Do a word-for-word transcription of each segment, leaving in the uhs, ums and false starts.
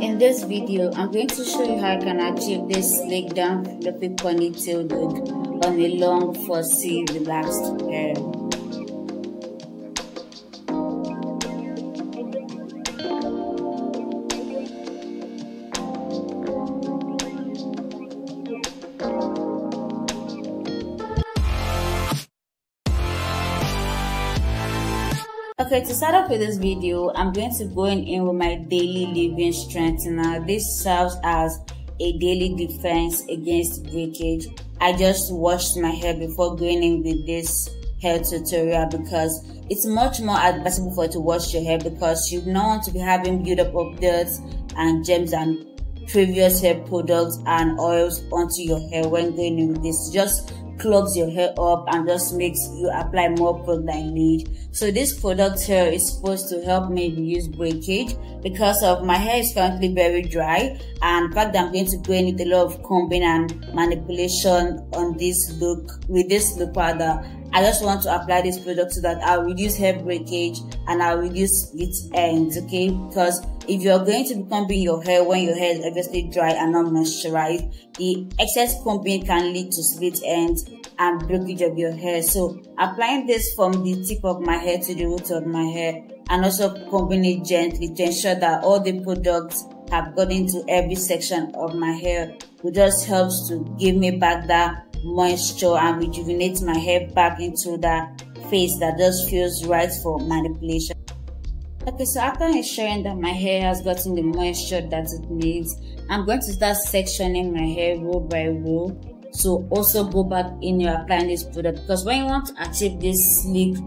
In this video, I'm going to show you how you can achieve this slick down flipping ponytail look on a long, fussy, relaxed hair. Okay, to start off with this video, I'm going to go in with my daily living strengthener. This serves as a daily defense against breakage. I just washed my hair before going in with this hair tutorial because it's much more advisable for you to wash your hair, because you don't want to be having buildup of dirt and germs and previous hair products and oils onto your hair when going in with this. Just clogs your hair up and just makes you apply more product than you need. So this product here is supposed to help me reduce breakage because of my hair is currently very dry, and the fact that I'm going to go in with a lot of combing and manipulation on this look with this look powder. I just want to apply this product so that I'll reduce hair breakage and I'll reduce its ends, okay? Because if you're going to be combing your hair when your hair is obviously dry and not moisturized, the excess combing can lead to split ends and breakage of your hair. So applying this from the tip of my hair to the root of my hair, and also combing it gently to ensure that all the products have got into every section of my hair, it just helps to give me back that moisture and rejuvenate my hair back into that face that just feels right for manipulation. Okay, so after ensuring that my hair has gotten the moisture that it needs, I'm going to start sectioning my hair row by row. So also go back in your applying this product, because when you want to achieve this sleek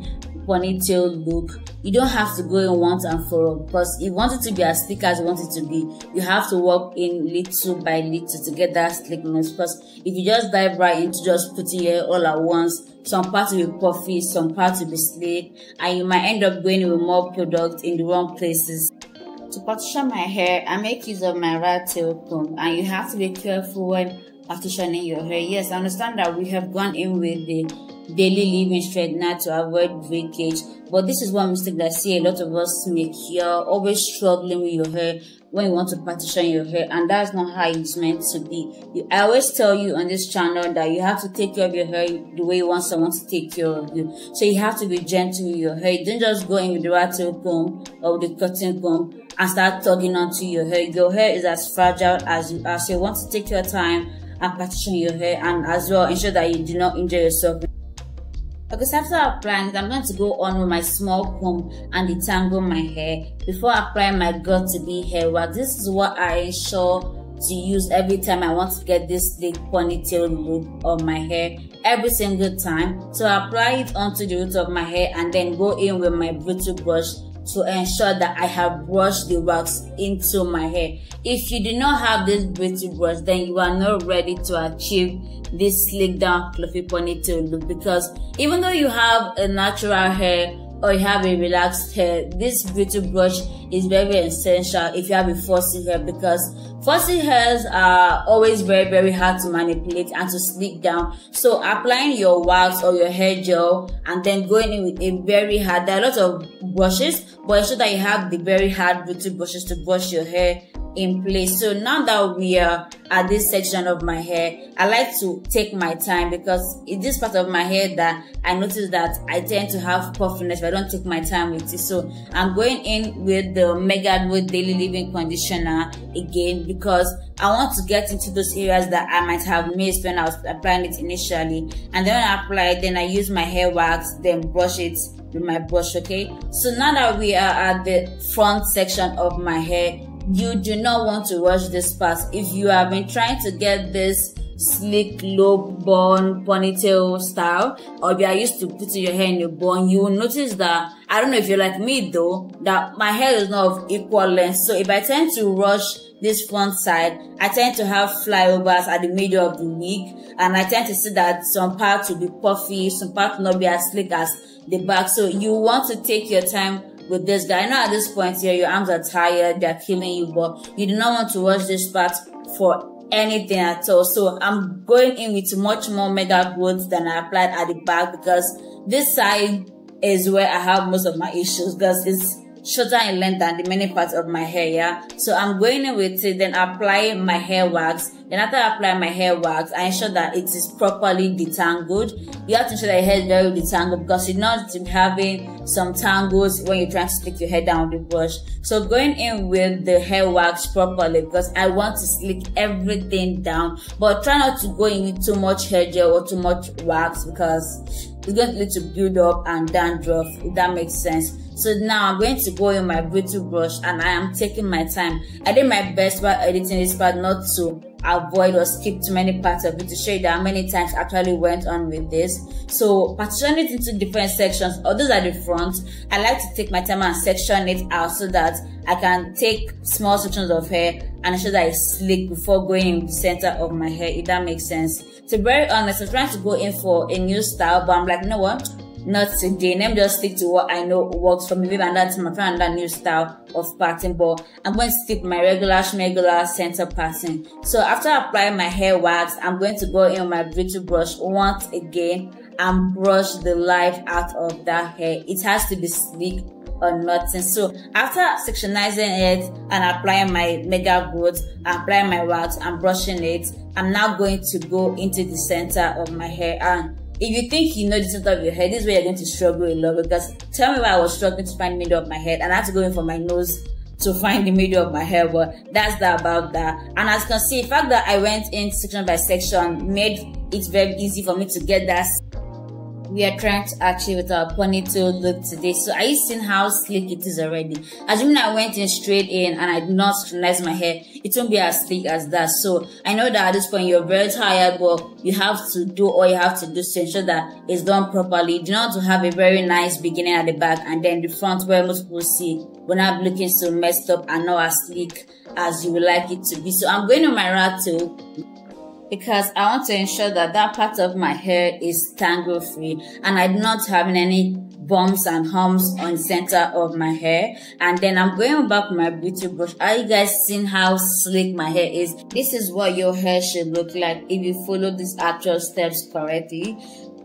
ponytail look, you don't have to go in once and for all, because if you want it to be as thick as you want it to be, you have to work in little by little to get that slickness. Because if you just dive right into just putting your hair all at once, some parts will be puffy, some parts will be slick, and you might end up going with more product in the wrong places. To partition my hair, I make use of my right tail comb, and you have to be careful when partitioning your hair. Yes, I understand that we have gone in with the daily living straightener to avoid breakage, but this is one mistake that I see a lot of us make. You're always struggling with your hair when you want to partition your hair, and that's not how it's meant to be. I always tell you on this channel that you have to take care of your hair the way you want someone to take care of you. So you have to be gentle with your hair. You don't just go in with the rattle comb or with the cutting comb and start tugging onto your hair. Your hair is as fragile as you are, so you want to take your time and partition your hair, and as well ensure that you do not injure yourself. Okay, so after applying it, I'm going to go on with my small comb and detangle my hair before applying my got to b hair wax. This is what I ensure to use every time I want to get this thick ponytail look on my hair, every single time. So I apply it onto the root of my hair and then go in with my brittle brush to ensure that I have brushed the wax into my hair. If you do not have this brittle brush, then you are not ready to achieve this slick down fluffy ponytail look, because even though you have a natural hair or you have a relaxed hair, this brittle brush is very essential if you have a fussy hair, because fussy hairs are always very very hard to manipulate and to slick down. So applying your wax or your hair gel and then going in with a very hard, there are a lot of brushes, but ensure that you have the very hard brittle brushes to brush your hair in place. So now that we are at this section of my hair, I like to take my time, because it's this part of my hair that I notice that I tend to have puffiness if I don't take my time with it. So I'm going in with the Mega Growth Daily Living Conditioner again, because I want to get into those areas that I might have missed when I was applying it initially. And then when I apply it, then I use my hair wax, then brush it with my brush, okay? So now that we are at the front section of my hair, you do not want to rush this part. If you have been trying to get this slick low bun ponytail style, or if you are used to putting your hair in a bun, you will notice that, I don't know if you're like me though, that my hair is not of equal length. So if I tend to rush this front side, I tend to have flyovers at the middle of the wig, and I tend to see that some parts will be puffy, some parts will not be as slick as the back. So you want to take your time with this guy. I know at this point here your arms are tired, they're killing you, but you do not want to rush this part for anything at all. So I'm going in with much more Mega Growth than I applied at the back, because this side is where I have most of my issues, because it's shorter in length than the many parts of my hair, yeah. So I'm going in with it, then apply my hair wax. Then after I apply my hair wax, I ensure that it is properly detangled. You have to ensure that your hair is very detangled because you're not having some tangles when you're trying to stick your hair down with the brush. So going in with the hair wax properly because I want to slick everything down, but try not to go in with too much hair gel or too much wax because it's going to lead to build up and dandruff, if that makes sense. So now I'm going to go in my brittle brush and I am taking my time. I did my best while editing this part not to avoid or skip too many parts of it to show you that many times actually went on with this. So partition it into different sections. Or those are the front. I like to take my time and section it out so that I can take small sections of hair and ensure that it's slick before going in the center of my hair, if that makes sense. To be very honest, I'm trying to go in for a new style, but I'm like, you know what? Not today. Let me just stick to what I know works for me. Maybe I'm not trying to that new style of pattern, but I'm going to stick my regular schmegular center pattern. So after I apply my hair wax, I'm going to go in with my brittle brush once again and brush the life out of that hair. It has to be sleek or nothing. So after sectionizing it and applying my Mega Growth, applying my wax and brushing it, I'm now going to go into the center of my hair. And if you think you know the center of your hair, this is where you're going to struggle a lot, because tell me why I was struggling to find the middle of my head and I had to go in for my nose to find the middle of my hair, but that's that about that. And as you can see, the fact that I went in section by section made it very easy for me to get that we are trying to achieve with our ponytail look today. So are you seeing how slick it is already? Assuming I went in straight in and I did not straighten my hair, it won't be as slick as that. So I know that at this point you're very tired, but you have to do all you have to do to ensure that it's done properly. Do not have a very nice beginning at the back and then the front where most people see will not be looking so messed up and not as slick as you would like it to be. So I'm going on my rat tail, because I want to ensure that that part of my hair is tangle free and I'm not having any bumps and humps on the center of my hair. And then I'm going back with my brittle brush. Are you guys seeing how slick my hair is? This is what your hair should look like if you follow these actual steps correctly.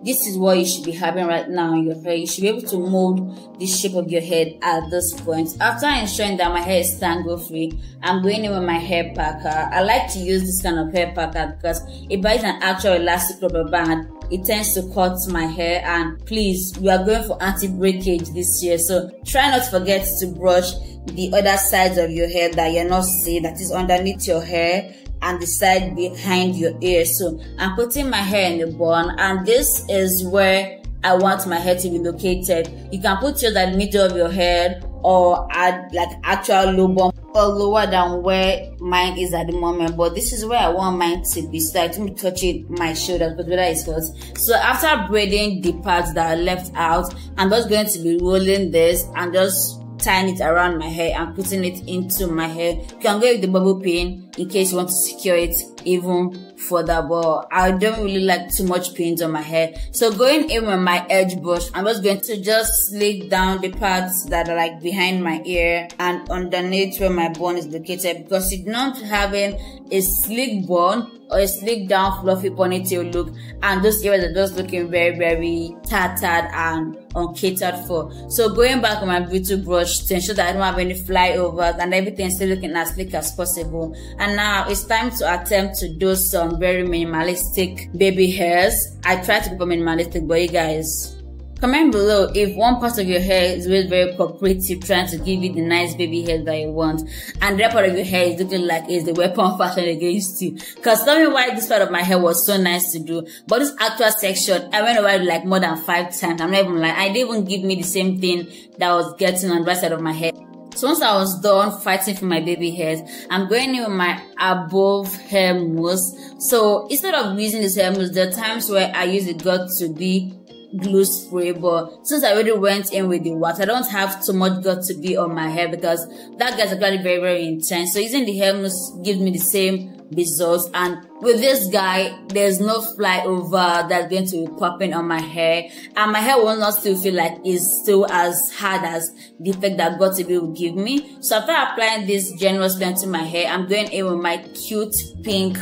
This is what you should be having right now in your hair. You should be able to mold the shape of your head at this point. After ensuring that my hair is tangle free, I'm going in with my hair packer. I like to use this kind of hair packer because it buys an actual elastic rubber band. It tends to cut my hair, and please, we are going for anti-breakage this year, so try not to forget to brush the other sides of your hair that you're not seeing, that is underneath your hair and the side behind your ear. So I'm putting my hair in the bun, and this is where I want my hair to be located. You can put yours at the middle of your head or at like actual low bun, or lower than where mine is at the moment, but this is where I want mine to be, so I don't touch it my shoulders, but whether it's hot. So after braiding the parts that are left out, I'm just going to be rolling this and just tying it around my hair and putting it into my hair. You can go with the bubble pin in case you want to secure it even further, but I don't really like too much pins on my hair. So going in with my edge brush, I'm just going to just slick down the parts that are like behind my ear and underneath where my bun is located, because it's not having a slick bun or a slick down fluffy ponytail look, and those areas are just looking very very tattered and uncatered for. So going back with my brittle brush to ensure that I don't have any flyovers and everything still looking as slick as possible. And now it's time to attempt to do some very minimalistic baby hairs. I try to become minimalistic, but you guys comment below if one part of your hair is really very cooperative, trying to give you the nice baby hair that you want, and the other part of your hair is looking like it's the weapon fashioned against you. Because tell me why this part of my hair was so nice to do, but this actual section, I went over it like more than five times. I'm not even like, I didn't even give me the same thing that I was getting on the right side of my hair. So once I was done fighting for my baby hairs, I'm going in with my above hair mousse. So instead of using this hair mousse, there are times where I use the got to be glue spray, but since I already went in with the wax, I don't have too much got to be on my hair because that gets actually very very intense. So using the hair mousse gives me the same results, and with this guy there's no flyover that's going to be popping on my hair, and my hair will not still feel like it's still as hard as the effect that got to be will give me. So after applying this generous blend to my hair, I'm going in with my cute pink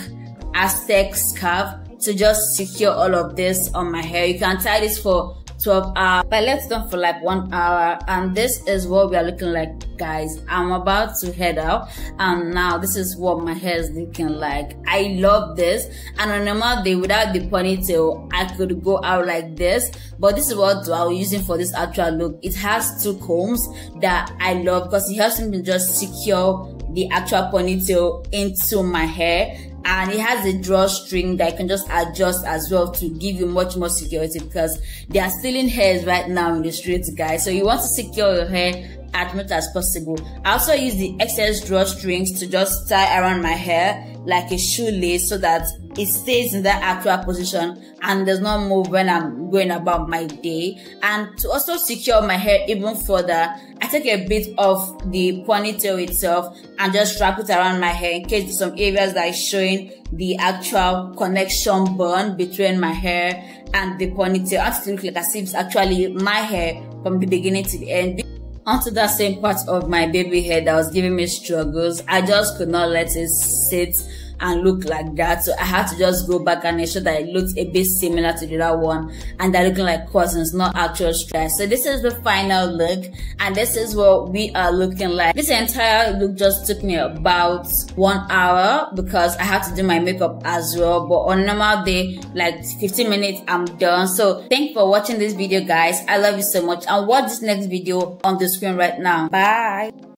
Aztec scarf to just secure all of this on my hair. You can tie this for twelve hours, but let's done for like one hour, and this is what we are looking like, guys. I'm about to head out, and now this is what my hair is looking like. I love this, and on a normal day without the ponytail I could go out like this, but this is what I was using for this actual look. It has two combs that I love because it helps me just secure the actual ponytail into my hair, and it has a drawstring that you can just adjust as well to give you much more security, because they are stealing hairs right now in the streets, guys. So you want to secure your hair as much as possible. I also use the excess drawstrings to just tie around my hair like a shoelace so that it stays in that actual position and does not move when I'm going about my day. And to also secure my hair even further, I take a bit of the ponytail itself and just wrap it around my hair in case there's some areas that is showing the actual connection bond between my hair and the ponytail. I have to look like as if it's actually my hair from the beginning to the end. Onto that same part of my baby hair that was giving me struggles, I just could not let it sit and look like that, so I had to just go back and ensure that it looked a bit similar to the other one and they're looking like cousins, not actual stripes. So this is the final look, and this is what we are looking like. This entire look just took me about one hour because I had to do my makeup as well, but on a normal day like fifteen minutes I'm done. So thanks for watching this video, guys. I love you so much, and watch this next video on the screen right now. Bye.